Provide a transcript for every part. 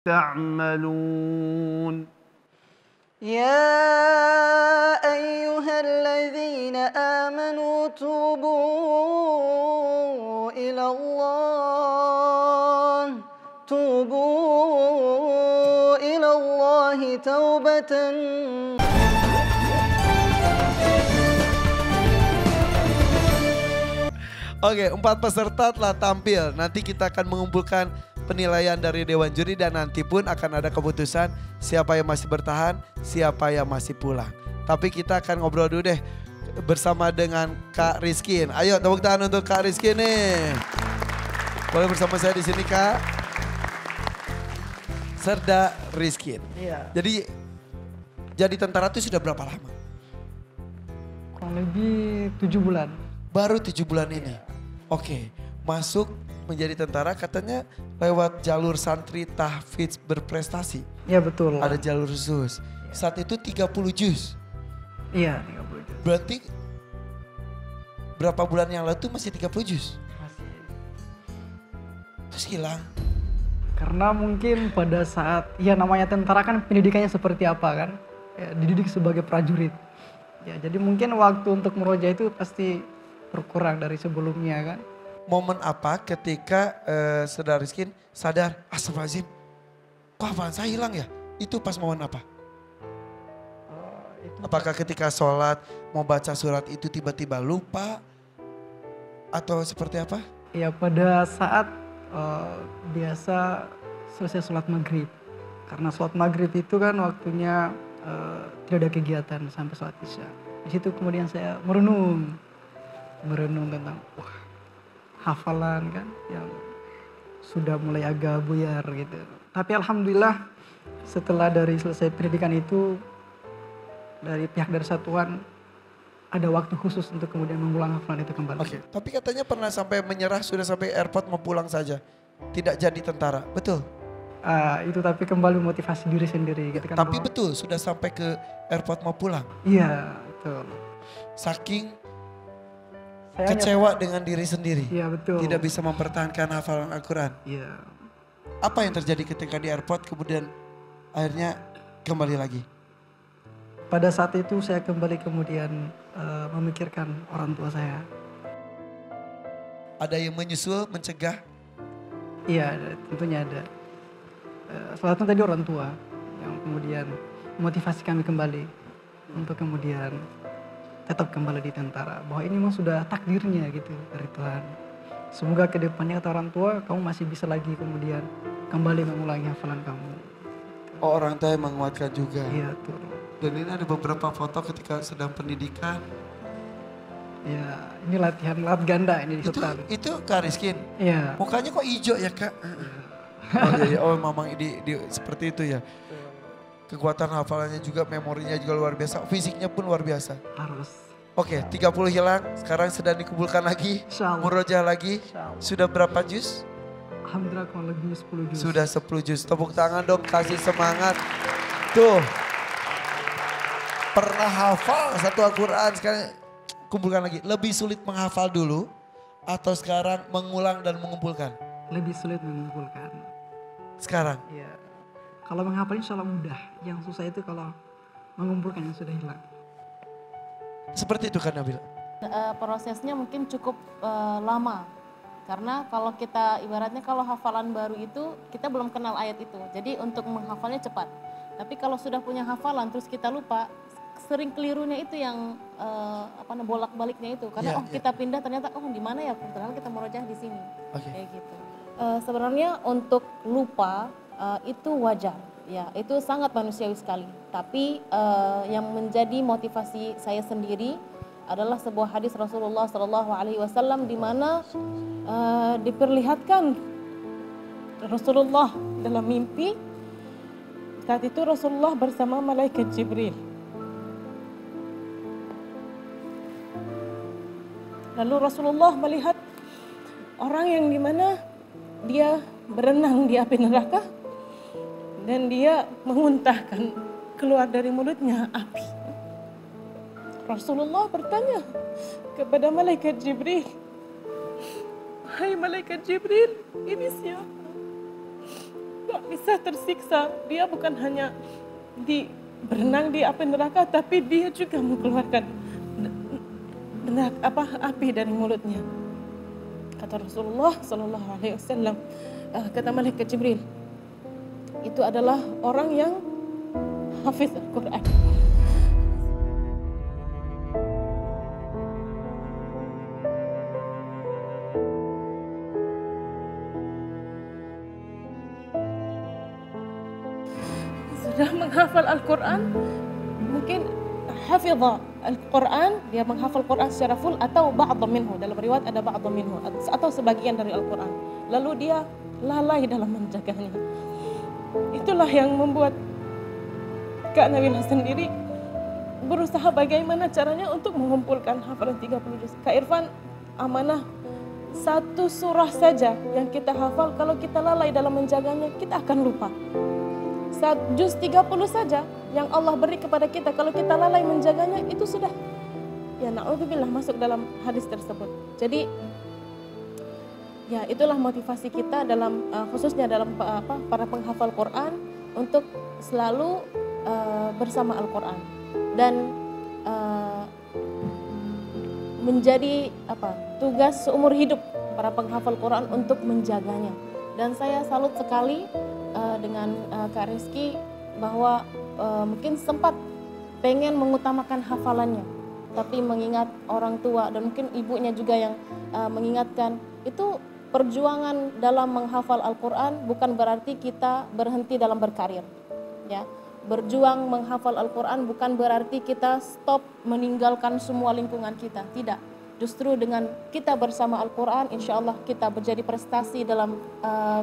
تعملون يا أيها الذين آمنوا توبوا إلى الله توبوا إلى الله توبة Oke, 4 peserta telah tampil. Nanti kita akan mengumpulkan penilaian dari Dewan Juri dan nanti pun akan ada keputusan siapa yang masih bertahan, siapa yang masih pulang. Tapi kita akan ngobrol dulu deh bersama dengan Kak Rizkin. Ayo tepuk tangan untuk Kak Rizkin nih. Boleh bersama saya di sini Kak. Serda Rizkin. Iya. Jadi tentara itu sudah berapa lama? Kurang lebih 7 bulan. Baru 7 bulan ini? Iya. Oke, masuk menjadi tentara katanya lewat jalur santri tahfidz berprestasi. Ya betul. Ada jalur khusus. Ya. Saat itu 30 juz. Iya 30 juz. Berarti berapa bulan yang lalu itu masih 30 juz? Masih. Terus hilang? Karena mungkin pada saat ya namanya tentara kan pendidikannya seperti apa kan. Ya, dididik sebagai prajurit. Ya jadi mungkin waktu untuk meroja itu pasti berkurang dari sebelumnya kan. Momen apa ketika Serda Rizkin sadar, astagfirullahaladzim, kok apaan saya hilang ya? Itu pas momen apa? Apakah ketika sholat, mau baca surat itu tiba-tiba lupa? Atau seperti apa? Ya pada saat biasa selesai sholat maghrib. Karena sholat maghrib itu kan waktunya tidak ada kegiatan sampai sholat isya. Di situ kemudian saya merenung tentang hafalan kan yang sudah mulai agak buyar gitu. Tapi alhamdulillah setelah dari selesai pendidikan itu dari pihak dari satuan ada waktu khusus untuk kemudian mengulang hafalan itu kembali. Oke, tapi katanya pernah sampai menyerah sudah sampai airport mau pulang saja. Tidak jadi tentara, betul? Itu tapi kembali motivasi diri sendiri gitu kan. Tapi betul sudah sampai ke airport mau pulang? Iya betul. Saking kecewa dengan diri sendiri, ya, betul. Tidak bisa mempertahankan hafalan Al-Quran. Ya. Apa yang terjadi ketika di airport kemudian akhirnya kembali lagi? Pada saat itu saya kembali kemudian memikirkan orang tua saya. Ada yang menyusul, mencegah? Iya tentunya ada. Salah satu tadi orang tua yang kemudian memotivasi kami kembali untuk kemudian tetap kembali di tentara, bahwa ini memang sudah takdirnya gitu dari Tuhan. Semoga kedepannya kata orang tua kamu masih bisa lagi kemudian kembali mengulangi hafalan kamu. Oh orang tua yang menguatkan juga. Iya tuh. Dan ini ada beberapa foto ketika sedang pendidikan. Ya ini latihan lat ganda ini di hutan. Itu Kak Rizkin? Iya. Mukanya kok hijau ya Kak? Oh iya, oh memang seperti itu ya. Kekuatan hafalannya juga, memorinya juga luar biasa, fisiknya pun luar biasa. Harus. Oke, 30 hilang, sekarang sedang dikumpulkan lagi, murojaah lagi. Sudah berapa juz? Alhamdulillah kurang lebih 10 juz. Sudah 10 juz, tepuk tangan dong, kasih semangat. Tuh, pernah hafal satu Al-Quran, sekarang kumpulkan lagi. Lebih sulit menghafal dulu atau sekarang mengulang dan mengumpulkan? Lebih sulit mengumpulkan. Sekarang? Iya. Kalau menghafal insya Allah mudah, yang susah itu kalau mengumpulkan yang sudah hilang. Seperti itu kan Nabila? Prosesnya mungkin cukup lama, karena kalau kita ibaratnya kalau hafalan baru itu kita belum kenal ayat itu, jadi untuk menghafalnya cepat. Tapi kalau sudah punya hafalan terus kita lupa, sering kelirunya itu yang bolak-baliknya itu, karena kita pindah ternyata di mana ya, ternyata kita merojah di sini, kayak gitu. Sebenarnya untuk lupa. Itu wajar, ya itu sangat manusiawi sekali. Tapi yang menjadi motivasi saya sendiri adalah sebuah hadis Rasulullah SAW di mana diperlihatkan Rasulullah dalam mimpi. Saat itu Rasulullah bersama malaikat Jibril. Lalu Rasulullah melihat orang yang di mana dia berenang di api neraka. Dan dia memuntahkan keluar dari mulutnya api. Rasulullah bertanya kepada malaikat Jibril, "Hai malaikat Jibril, ini siapa?" gak bisa tersiksa. Dia bukan hanya di berenang di api neraka, tapi dia juga mengeluarkan api dari mulutnya. Kata Rasulullah SAW, kata Malaikat Jibril, itu adalah orang yang hafiz Al-Quran. Sudah menghafal Al-Quran, mungkin hafizah Al-Quran, dia menghafal Quran secara full atau ba'd minhu, dalam riwayat ada ba'd minhu, atau sebagian dari Al-Quran. Lalu dia lalai dalam menjaganya. Itulah yang membuat Kak Nabila sendiri berusaha bagaimana caranya untuk mengumpulkan hafalan 30 juz. Kak Irfan amanah, satu surah saja yang kita hafal, kalau kita lalai dalam menjaganya, kita akan lupa. Juz 30 saja yang Allah beri kepada kita, kalau kita lalai menjaganya, itu sudah, ya na'udzubillah, masuk dalam hadis tersebut. Jadi ya itulah motivasi kita dalam khususnya dalam para penghafal Quran untuk selalu bersama Al-Quran dan menjadi tugas seumur hidup para penghafal Quran untuk menjaganya. Dan saya salut sekali dengan Kak Riski bahwa mungkin sempat pengen mengutamakan hafalannya, tapi mengingat orang tua dan mungkin ibunya juga yang mengingatkan itu. Perjuangan dalam menghafal Al-Quran bukan berarti kita berhenti dalam berkarir, ya. Berjuang menghafal Al-Quran bukan berarti kita stop meninggalkan semua lingkungan kita, tidak. Justru dengan kita bersama Al-Quran, insya Allah kita menjadi prestasi dalam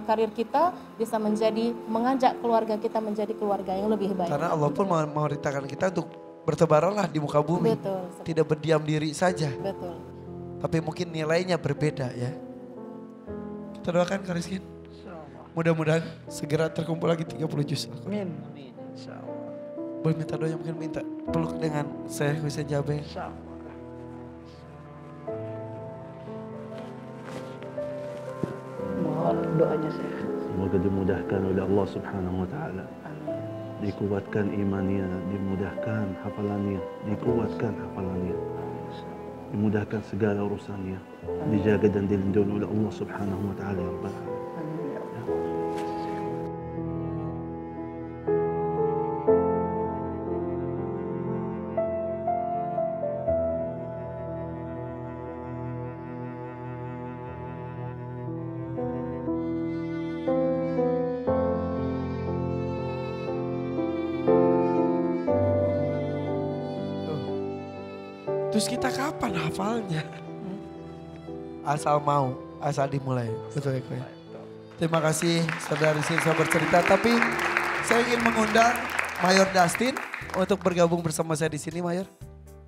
karir kita, bisa menjadi mengajak keluarga kita menjadi keluarga yang lebih baik. Karena Allah pun memerintahkan kita untuk bertebaranlah di muka bumi, betul, tidak berdiam diri saja. Betul. Tapi mungkin nilainya berbeda, ya. Kita doakan Kak Rizky, mudah-mudahan segera terkumpul lagi 30 juz. Amin. Boleh minta doanya, mungkin minta peluk dengan Syekh Husein Jaber. Mohon doanya Syekh. Semoga dimudahkan oleh Allah Subhanahu wa Ta'ala. Dikuatkan imannya, dimudahkan hafalannya, dikuatkan hafalannya. Dimudahkan segala urusannya, dijaga dan dilindungi oleh Allah Subhanahu wa Ta'ala. Terus kita kapan hafalnya? Asal mau, asal dimulai. Betul ya, Kak? Terima kasih Serda Riski sudah bercerita. Tapi saya ingin mengundang Mayor Dustin untuk bergabung bersama saya di sini, Mayor.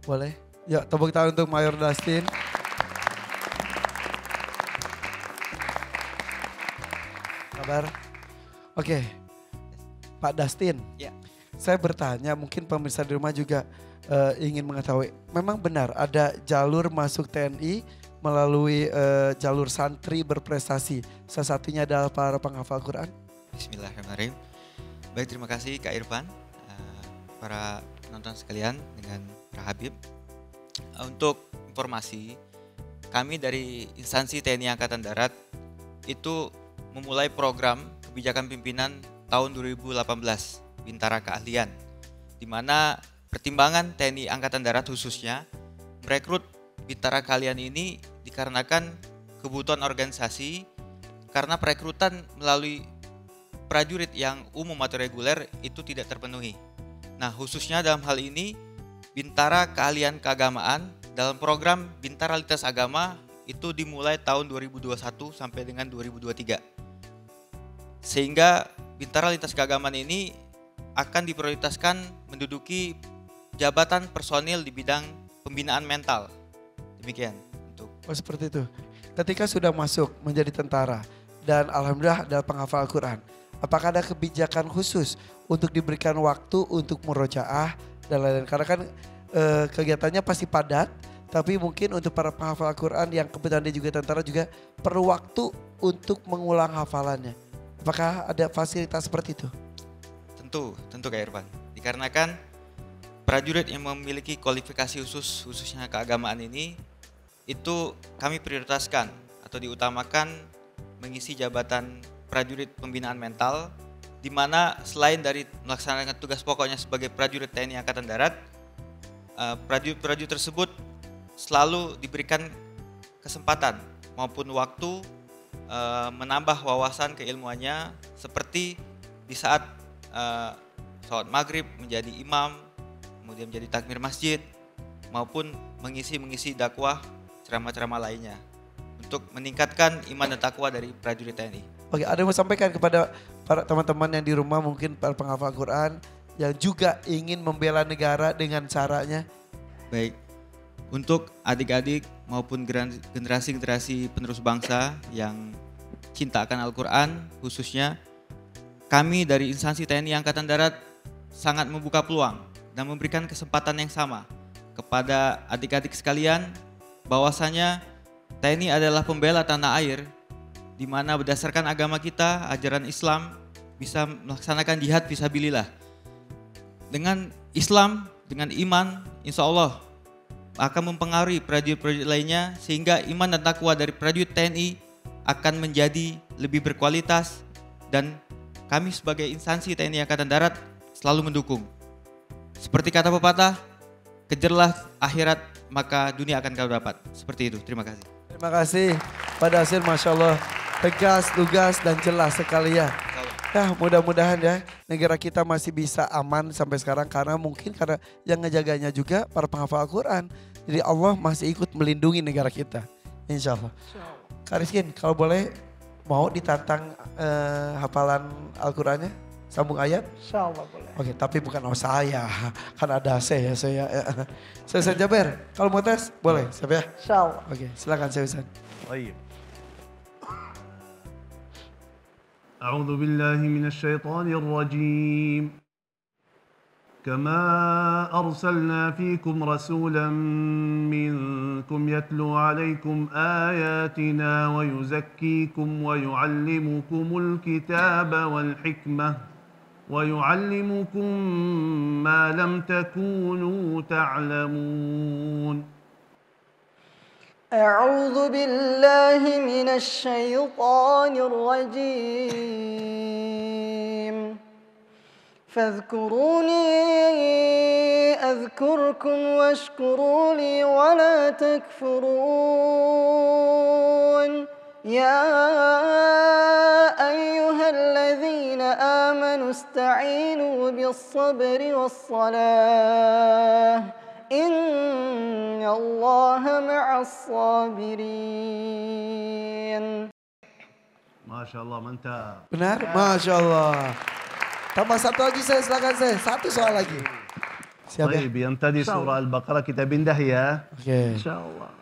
Boleh? Yuk, tepuk tangan untuk Mayor Dustin. Kabar? Oke, Pak Dustin. Ya. Saya bertanya, mungkin pemirsa di rumah juga ingin mengetahui, memang benar ada jalur masuk TNI melalui jalur santri berprestasi. Salah satunya adalah para penghafal Quran. Bismillahirrahmanirrahim. Baik, terima kasih Kak Irfan, para penonton sekalian dengan Pak Habib. Untuk informasi, kami dari instansi TNI Angkatan Darat itu memulai program kebijakan pimpinan tahun 2018 Bintara Keahlian, di mana pertimbangan TNI Angkatan Darat khususnya merekrut bintara keahlian ini dikarenakan kebutuhan organisasi, karena perekrutan melalui prajurit yang umum atau reguler itu tidak terpenuhi. Nah, khususnya dalam hal ini bintara keahlian keagamaan dalam program Bintara Lintas Agama itu dimulai tahun 2021 sampai dengan 2023. Sehingga bintara lintas keagamaan ini akan diprioritaskan menduduki jabatan personil di bidang pembinaan mental. Demikian. Oh, seperti itu. Ketika sudah masuk menjadi tentara dan alhamdulillah adalah penghafal Al-Quran, apakah ada kebijakan khusus untuk diberikan waktu untuk murojaah dan lain-lain? Karena kan kegiatannya pasti padat, tapi mungkin untuk para penghafal Al-Quran yang kebetulan dia juga tentara juga perlu waktu untuk mengulang hafalannya. Apakah ada fasilitas seperti itu? Tentu Kak Irfan. Dikarenakan prajurit yang memiliki kualifikasi khusus, khususnya keagamaan ini, itu kami prioritaskan atau diutamakan mengisi jabatan prajurit pembinaan mental, di mana selain dari melaksanakan tugas pokoknya sebagai prajurit TNI Angkatan Darat, prajurit-prajurit tersebut selalu diberikan kesempatan maupun waktu menambah wawasan keilmuannya, seperti di saat sholat maghrib menjadi imam, kemudian menjadi takmir masjid, maupun mengisi dakwah ceramah-ceramah lainnya untuk meningkatkan iman dan takwa dari prajurit TNI. Oke, ada yang mau sampaikan kepada para teman-teman yang di rumah, mungkin para penghafal Quran yang juga ingin membela negara dengan caranya? Baik, untuk adik-adik maupun generasi-generasi penerus bangsa yang cinta akan Al-Quran khususnya, kami dari instansi TNI Angkatan Darat sangat membuka peluang dan memberikan kesempatan yang sama kepada adik-adik sekalian, bahwasanya TNI adalah pembela tanah air, di mana berdasarkan agama kita, ajaran Islam, bisa melaksanakan jihad fisabilillah. Dengan Islam, dengan iman, insya Allah akan mempengaruhi prajurit-prajurit lainnya, sehingga iman dan takwa dari prajurit TNI akan menjadi lebih berkualitas, dan kami sebagai instansi TNI Angkatan Darat selalu mendukung. Seperti kata pepatah, kejarlah akhirat maka dunia akan kau dapat. Seperti itu, terima kasih. Terima kasih Pak Dasir, Masya Allah. Tegas, lugas, dan jelas sekali ya. Nah, mudah-mudahan ya negara kita masih bisa aman sampai sekarang, karena mungkin karena yang ngejaganya juga para penghafal Al-Quran. Jadi Allah masih ikut melindungi negara kita, insya Allah. Kak Rizkin, kalau boleh mau ditantang hafalan Al-Qurannya? Sambung ayat? Insya Allah boleh. Oke, tapi bukan saya, kan ada saya. Husein Jaber, kalau mau tes boleh, siap ya? Insya Allah. Oke, silakan Husein. Oh iya. أعوذ بالله من الشيطان الرجيم كما أرسلنا فيكم رسولا منكم يتلو عليكم آياتنا ويزكيكم ويعلمكم الكتاب والحكمة ويعلمكم ما لم تكونوا تعلمون أعوذ بالله من الشيطان الرجيم فاذكروني أذكركم واشكروا لي ولا تكفرون يا أيها الذين آمنوا استعينوا بالصبر والصلاة Innallaha ma'as-sabirin. Masya Allah, mantap. Benar? Masya Allah. Tambah satu lagi saya, silakan saya. Satu soal lagi. Siap ya? Yang tadi surah Al-Baqarah kita pindah ya. Oke. Insya Allah.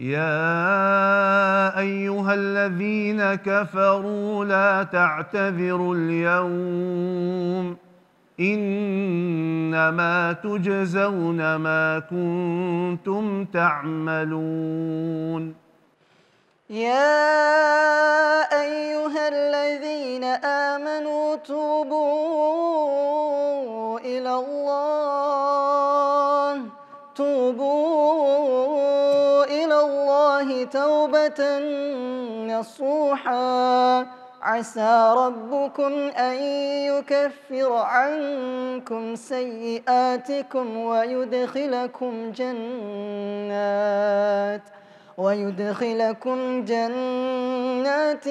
Ya ayyuhalladzina kafaru la ta'tadhirul yawm إنما تجزون ما كنتم تعملون يا أيها الذين آمنوا توبوا إلى الله توبة نصوحا عسى ربكم أن يكفر عنكم سيئاتكم ويدخلكم جنات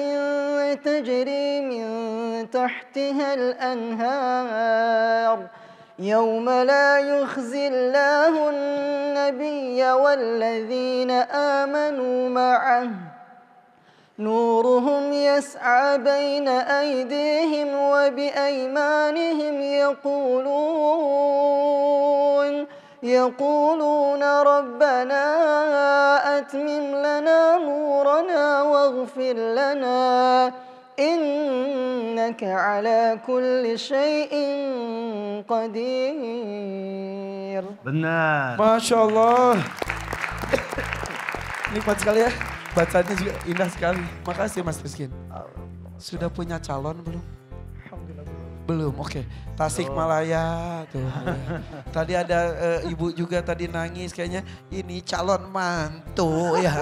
تجري من تحتها الأنهار يوم لا يخزي الله النبي والذين آمنوا معه نورهم يسعى بين أيديهم وبأيمانهم يقولون ربنا أتمم لنا نورنا واغفر لنا إنك على كل شيء قدير. Benar. Masya Allah. Nikmat sekali ya. Bacanya juga indah sekali. Makasih Mas Rizkin. Sudah punya calon belum? Alhamdulillah belum. Belum, oke. Okay. Tasikmalaya tuh. Tadi ada ibu juga tadi nangis kayaknya ini calon mantu ya.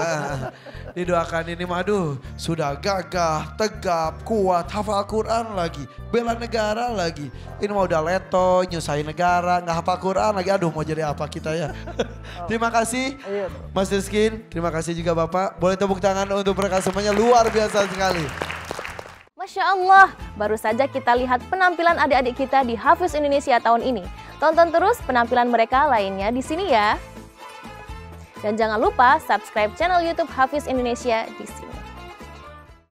Didoakan ini madu sudah gagah, tegap, kuat, hafal Quran lagi, bela negara lagi. Ini mau udah leto, nyusahin negara, nggak hafal Quran lagi. Aduh mau jadi apa kita ya. Terima kasih Mas Rizkin, terima kasih juga Bapak. Boleh tepuk tangan untuk mereka semuanya, luar biasa sekali. Masya Allah, baru saja kita lihat penampilan adik-adik kita di Hafiz Indonesia tahun ini. Tonton terus penampilan mereka lainnya di sini ya. Dan jangan lupa subscribe channel YouTube Hafiz Indonesia di sini.